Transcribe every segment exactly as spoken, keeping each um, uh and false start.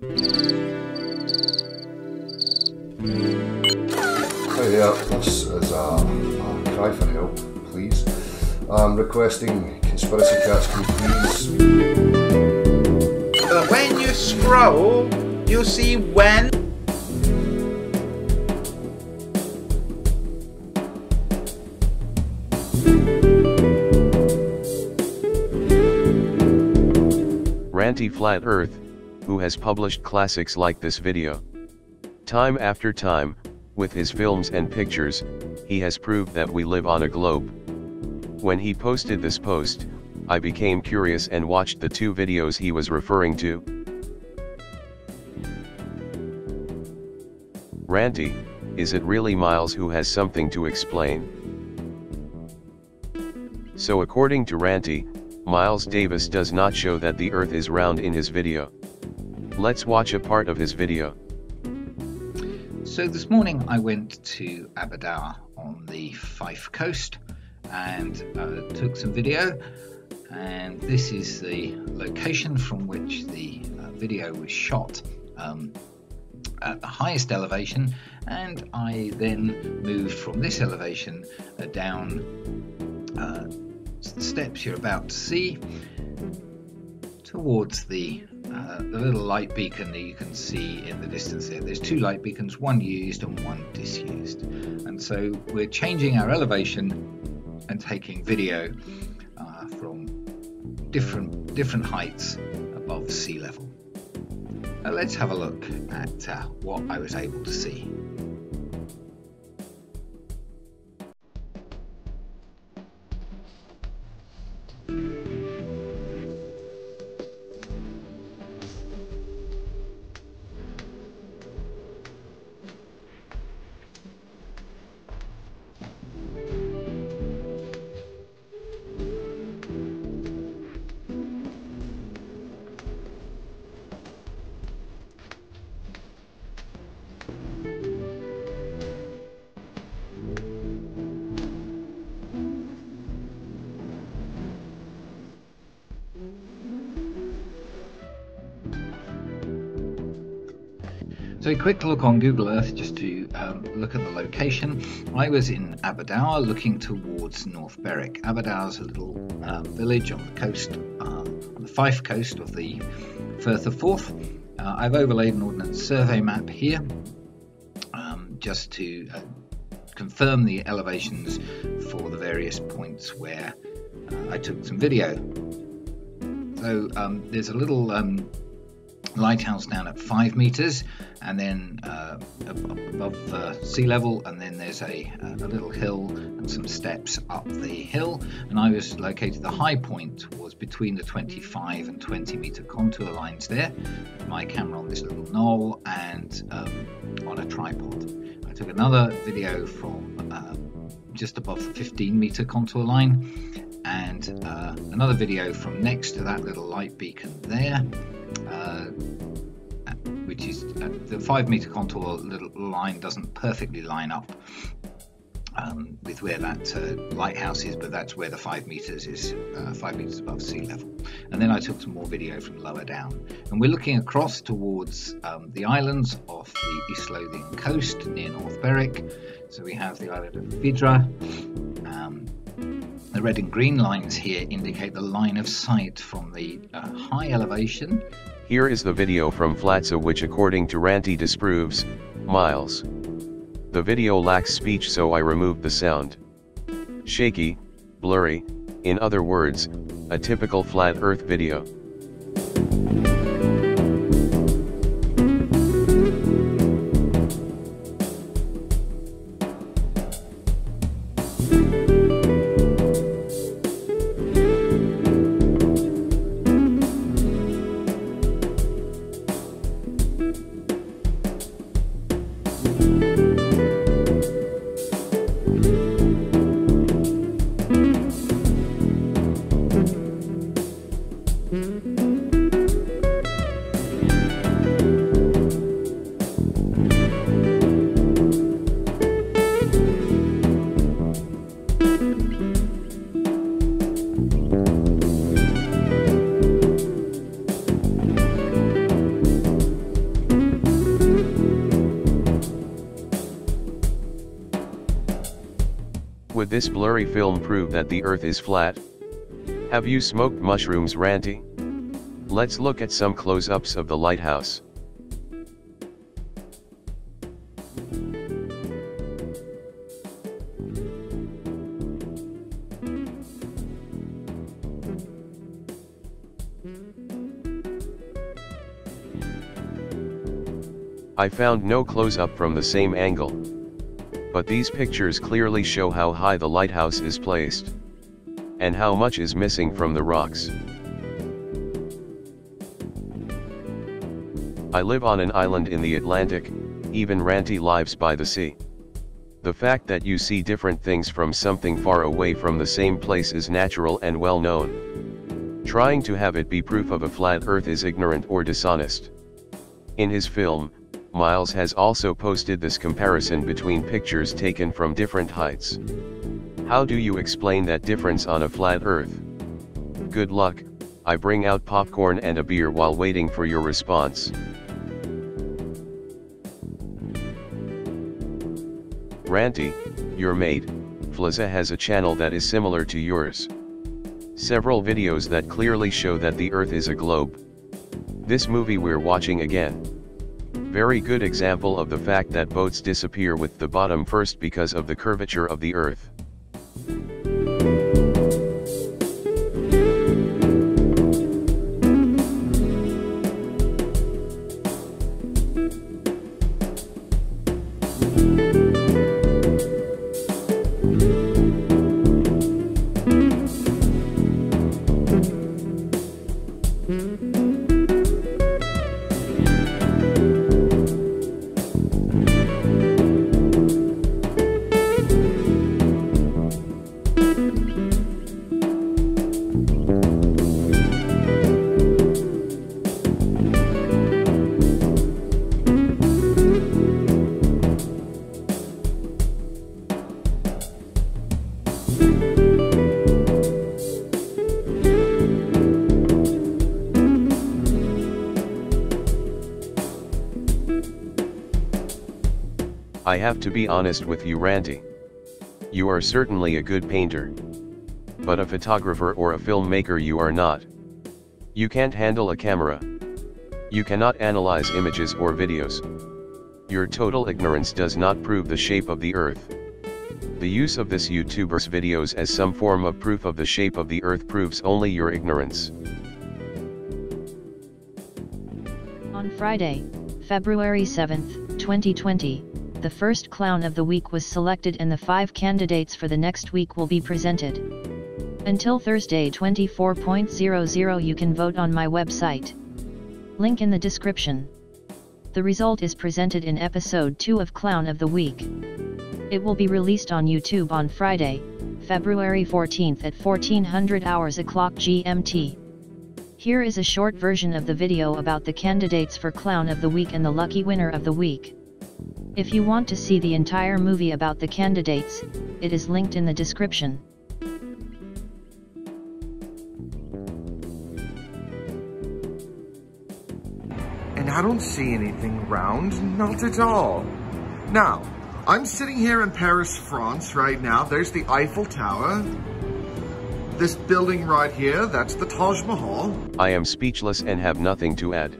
Hi there, this is a, a cry for help, please. I'm requesting Conspiracy Cats Can Please. When you scroll, you'll see when. Ranty Flat Earth, who has published classics like this video. Time after time, with his films and pictures, he has proved that we live on a globe. When he posted this post, I became curious and watched the two videos he was referring to. Ranty, is it really Miles who has something to explain? So according to Ranty, Miles Davis does not show that the Earth is round in his video. Let's watch a part of his video. So this morning I went to Aberdare on the Fife coast and uh, took some video, and this is the location from which the uh, video was shot um, at the highest elevation, and I then moved from this elevation uh, down uh, the steps you're about to see towards the Uh, the little light beacon that you can see in the distance there. There's two light beacons, one used and one disused. And so we're changing our elevation and taking video uh, from different, different heights above sea level. Now let's have a look at uh, what I was able to see. So a quick look on Google Earth just to um, look at the location. I was in Aberdare looking towards North Berwick. Aberdare's a little uh, village on the coast, uh, on the Fife coast of the Firth of Forth. Uh, I've overlaid an Ordnance Survey map here um, just to uh, confirm the elevations for the various points where uh, I took some video. So um, there's a little um, lighthouse down at five meters, and then uh, above uh, sea level, and then there's a, a little hill and some steps up the hill, and I was located, the high point was between the twenty-five and twenty meter contour lines there, my camera on this little knoll and um, on a tripod. I took another video from uh, just above the fifteen meter contour line, and uh, another video from next to that little light beacon there, uh, which is uh, the five meter contour little line doesn't perfectly line up um, with where that uh, lighthouse is, but that's where the five meters is, uh, five meters above sea level. And then I took some more video from lower down, and we're looking across towards um, the islands off the East Lothian coast near North Berwick. So we have the island of Vidra. Um, The red and green lines here indicate the line of sight from the uh, high elevation. Here is the video from Flazza which according to Ranty disproves Miles. The video lacks speech, so I removed the sound. Shaky, blurry, in other words, a typical flat earth video. Mm-hmm. would this blurry film prove that the earth is flat? Have you smoked mushrooms, Ranty? Let's look at some close-ups of the lighthouse. I found no close-up from the same angle. But these pictures clearly show how high the lighthouse is placed. And how much is missing from the rocks. I live on an island in the Atlantic, even Ranty lives by the sea. The fact that you see different things from something far away from the same place is natural and well known. Trying to have it be proof of a flat earth is ignorant or dishonest. In his film, Miles has also posted this comparison between pictures taken from different heights. How do you explain that difference on a flat earth? Good luck, I bring out popcorn and a beer while waiting for your response. Ranty, your mate, Flazza has a channel that is similar to yours. Several videos that clearly show that the earth is a globe. This movie we're watching again. Very good example of the fact that boats disappear with the bottom first because of the curvature of the earth. I have to be honest with you, Ranty. You are certainly a good painter. But a photographer or a filmmaker you are not. You can't handle a camera. You cannot analyze images or videos. Your total ignorance does not prove the shape of the earth. The use of this YouTuber's videos as some form of proof of the shape of the earth proves only your ignorance. On Friday, February seventh, twenty twenty, the first clown of the week was selected and the five candidates for the next week will be presented. Until Thursday twenty-four zero zero you can vote on my website. Link in the description. The result is presented in episode two of Clown of the Week. It will be released on YouTube on Friday, February fourteenth at fourteen hundred hours o'clock G M T. Here is a short version of the video about the candidates for Clown of the Week and the lucky winner of the week. If you want to see the entire movie about the candidates, it is linked in the description. And I don't see anything round, not at all. Now, I'm sitting here in Paris, France right now. There's the Eiffel Tower. This building right here, that's the Taj Mahal. I am speechless and have nothing to add.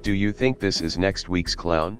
Do you think this is next week's clown?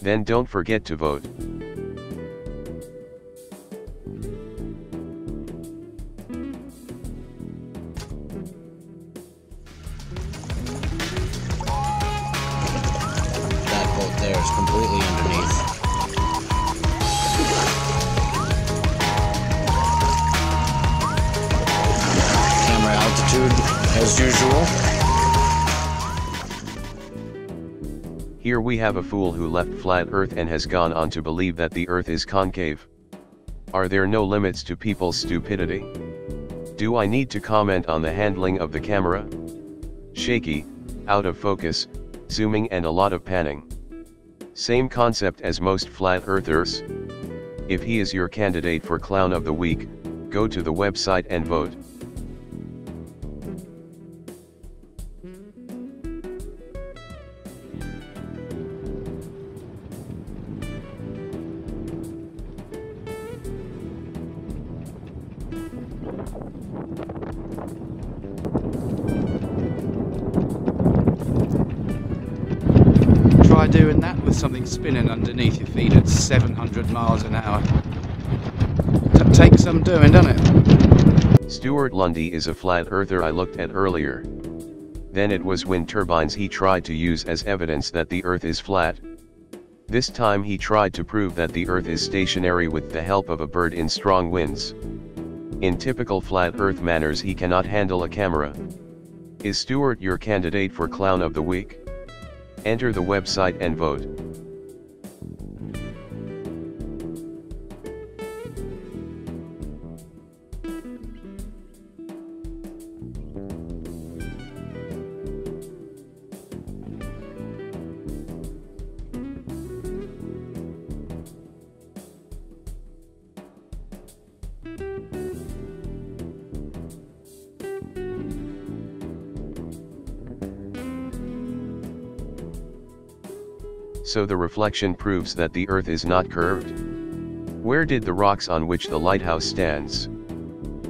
Then don't forget to vote. That bolt there is completely underneath. Camera altitude, as usual. Here we have a fool who left flat earth and has gone on to believe that the earth is concave. Are there no limits to people's stupidity? Do I need to comment on the handling of the camera? Shaky, out of focus, zooming and a lot of panning. Same concept as most flat earthers. If he is your candidate for Clown of the Week, go to the website and vote. try doing that with something spinning underneath your feet at seven hundred miles an hour. That takes some doing, doesn't it? Stuart Lundie is a flat earther I looked at earlier. Then it was wind turbines he tried to use as evidence that the earth is flat. This time he tried to prove that the earth is stationary with the help of a bird in strong winds. In typical flat earth manners he cannot handle a camera. Is Stuart your candidate for Clown of the Week? Enter the website and vote. So the reflection proves that the earth is not curved. Where did the rocks on which the lighthouse stands?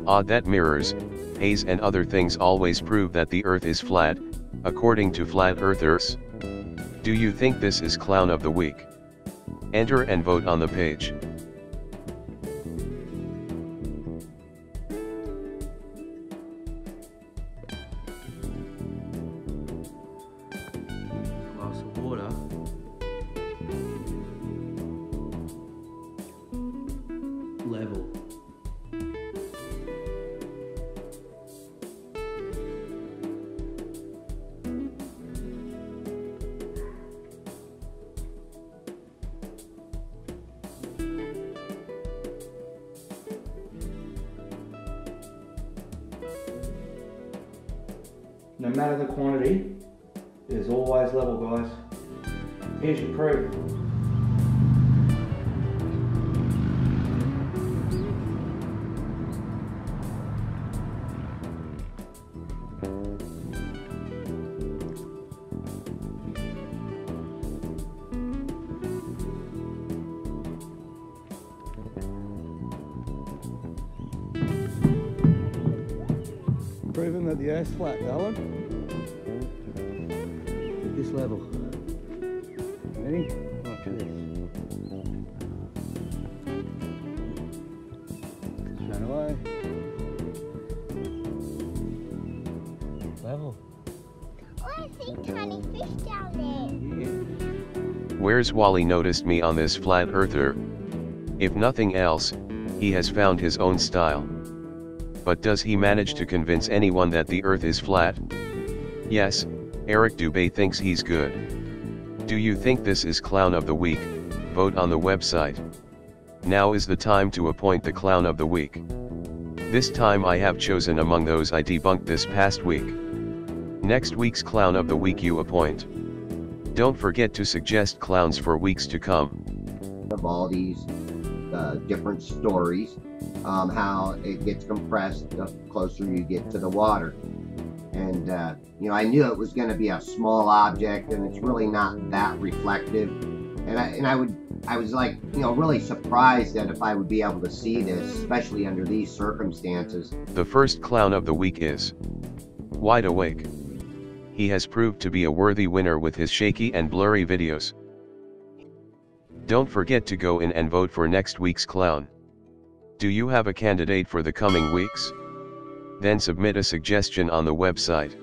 Odd that mirrors, haze and other things always prove that the earth is flat, according to flat earthers. Do you think this is Clown of the Week? Enter and vote on the page. Level. No matter the quantity, it is always level, guys. Here's your proof. Proving that the earth's flat, darling. At this level. Ready? Watch this. Turn away. Level. Oh, I see tiny fish down there. Where's Wally noticed me on this flat earther? If nothing else, he has found his own style. But does he manage to convince anyone that the earth is flat? Yes, Eric Dubay thinks he's good. Do you think this is Clown of the Week? Vote on the website. Now is the time to appoint the Clown of the Week. This time I have chosen among those I debunked this past week. Next week's Clown of the Week you appoint. Don't forget to suggest clowns for weeks to come. Of all these uh, different stories. Um, how it gets compressed the closer you get to the water. And, uh, you know, I knew it was going to be a small object, and it's really not that reflective. And I, and I would, I was like, you know, really surprised that if I would be able to see this, especially under these circumstances. The first Clown of the Week is Wide Awake. He has proved to be a worthy winner with his shaky and blurry videos. Don't forget to go in and vote for next week's clown. Do you have a candidate for the coming weeks? Then submit a suggestion on the website.